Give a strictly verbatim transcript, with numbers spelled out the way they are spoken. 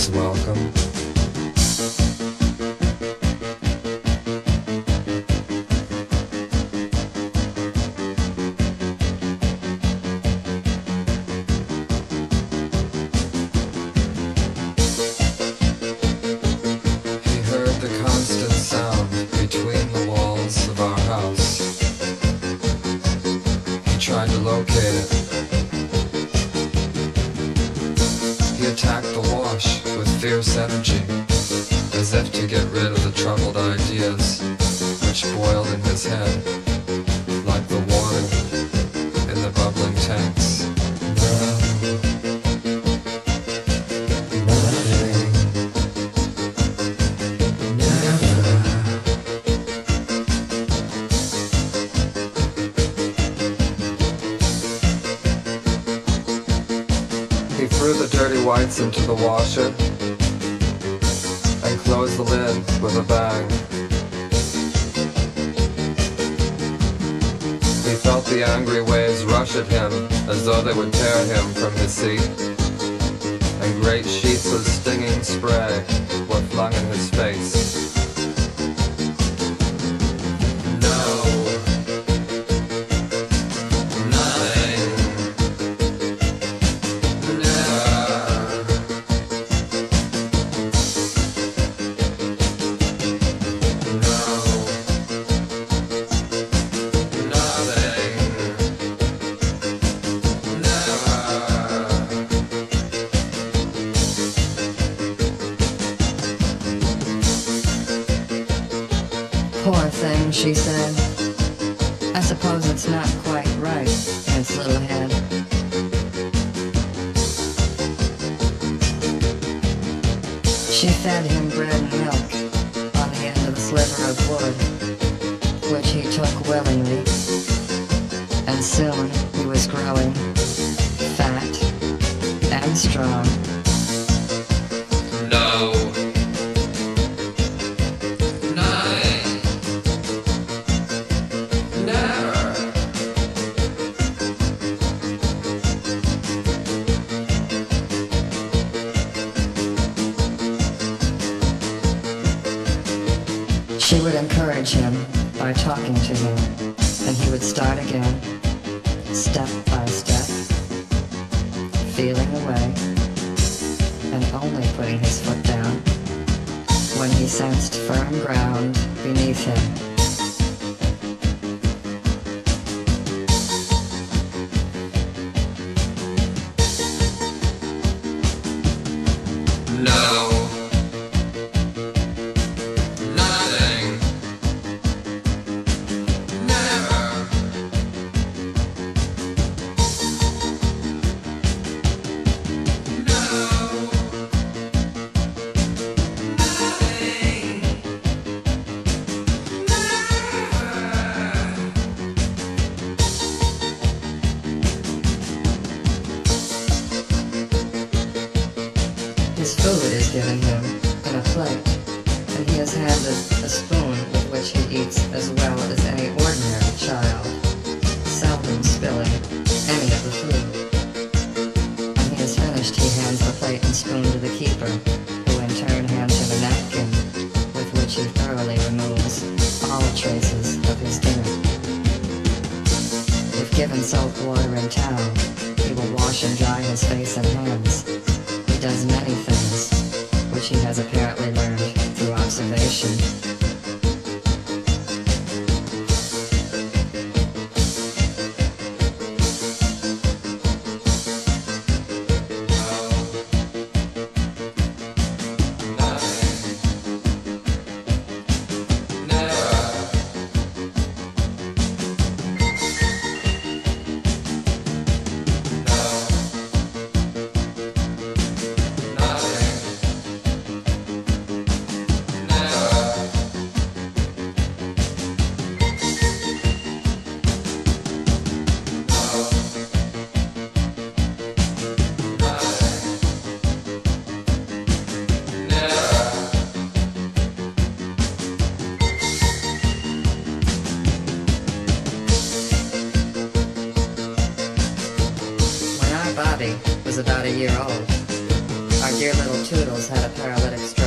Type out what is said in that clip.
is welcome. He heard the constant sound between the walls of our house. He tried to locate it. Attacked the wash with fierce energy, as if to get rid of the troubled ideas which boiled in his head, like the water in the bubbling tanks. Never, nothing, never. He threw the dirty whites into the washer and closed the lid with a bang. He felt the angry waves rush at him as though they would tear him from his seat, and great sheets of stinging spray were flung in his face. "Poor thing," she said. "I suppose it's not quite right, its little head." She fed him bread and milk on the end of a sliver of wood, which he took willingly, and soon he was growing fat and strong. No. She would encourage him by talking to him, and he would start again, step by step, feeling away, and only putting his foot down when he sensed firm ground beneath him. His food is given him in a plate, and he is handed a spoon with which he eats as well as any ordinary child, seldom spilling any of the food. When he is finished, he hands the plate and spoon to the keeper, who in turn hands him a napkin with which he thoroughly removes all traces of his dinner. If given soap, water, and towel, he will wash and dry his face and hands. He does many things, which he has apparently learned through observation. Bobby was about a year old. Our your little toodles had a paralytic stroke.